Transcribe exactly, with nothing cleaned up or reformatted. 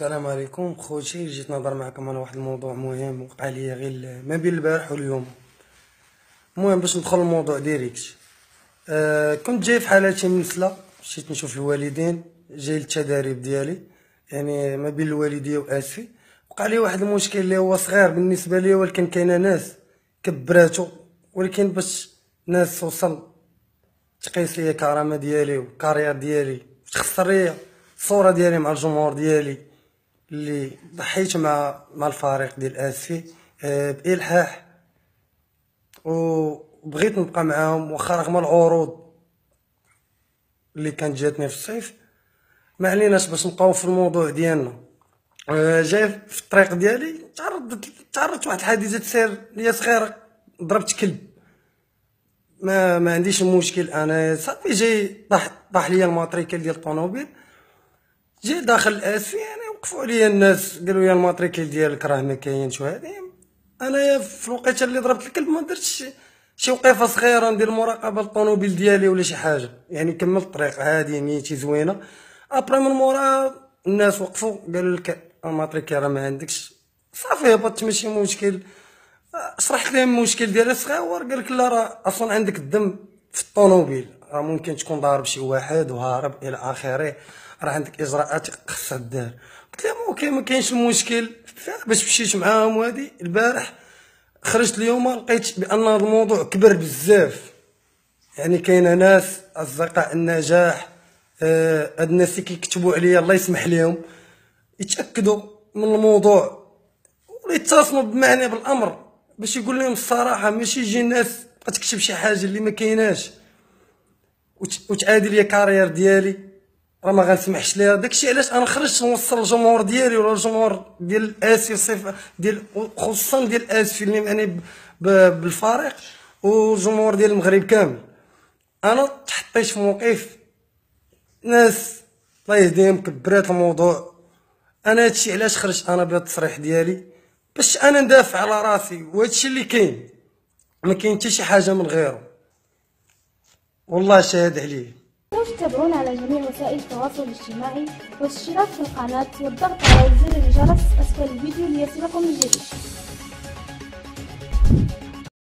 السلام عليكم خوتي. جيت نهضر معكم على واحد الموضوع مهم وقع ليا غير ما بين البارح واليوم. المهم باش ندخل الموضوع ديريكت، آه كنت جاي في حالتي ممثله، مشيت نشوف الوالدين، جاي للتدريب ديالي يعني ما بين الوالديه واسفي. وقع لي واحد المشكل اللي هو صغير بالنسبه ليا، ولكن كاينه ناس كبراتو، ولكن باش ناس توصل تقيس ليا الكرامه ديالي والكارير ديالي وتخسر ليا الصوره ديالي مع الجمهور ديالي اللي ضحيت مع مع الفريق ديال اسفي بالحاح، وبغيت نبقى معاهم واخا رغم العروض اللي كانت جاتني في الصيف. ما عليناش باش نبقاو في الموضوع ديالنا. جاي في الطريق ديالي تعرضت تعرضت واحد الحادثه تسير ليا صغيره، ضربت كلب. ما ما عنديش مشكل، انا صافي جاي طاح طاح ليا الماتريكال ديال الطونوبيل، جي داخل اسفي يعني وقفوا عليا الناس قالوا لي الماتريكيل ديالك راه ما كاينش. وهادي انايا في الوقيته اللي ضربت الكلب ما درتش شي وقيفه صغيره ندير مراقبه للطونوبيل ديالي ولا شي حاجه، يعني كملت الطريق عادي، نيتي زوينه. ابرا من مورا الناس وقفوا قالوا لك الماتريكيل راه ما عندكش، صافي هبطت ماشي مشكل. شرحت لهم المشكل ديالي الصغير، قال لك لا راه اصلا عندك الدم في الطونوبيل، راه ممكن تكون ضارب شي واحد وهارب الى اخره، راه عندك اجراءات خاصها دار. قلت لهم اوكي ما كاينش المشكل. باش مشيت معاهم وهادي البارح، خرجت اليوم لقيت بان هذا الموضوع كبر بزاف، يعني كاينه ناس اصدقاء النجاح، هاد الناس اللي كيكتبوا عليا الله يسمح ليهم، يتاكدوا من الموضوع ولا يتصلوا بمعني بالامر باش يقول لهم الصراحه، ماشي يجي الناس تبقى تكتب شي حاجه اللي ما كايناش وتعادي ليا كارير ديالي، راه ما غنسمحش ليها. داكشي علاش انا خرجت نوصل الجمهور ديالي ولا الجمهور ديال اسفي صفه ديال خصوصا ديال اسفي اللي يعني بالفريق والجمهور ديال المغرب كامل. انا تحطيت في موقف ناس الله يهديهم كبرات الموضوع. انا هادشي علاش خرجت انا بهاد التصريح ديالي، باش انا ندافع على راسي وهادشي اللي كاين، ما كاين حتى شي حاجه من غيره والله شاهد عليه. تابعونا على جميع وسائل التواصل الاجتماعي والاشتراك في القناة والضغط على زر الجرس أسفل الفيديو ليصلكم الجديد.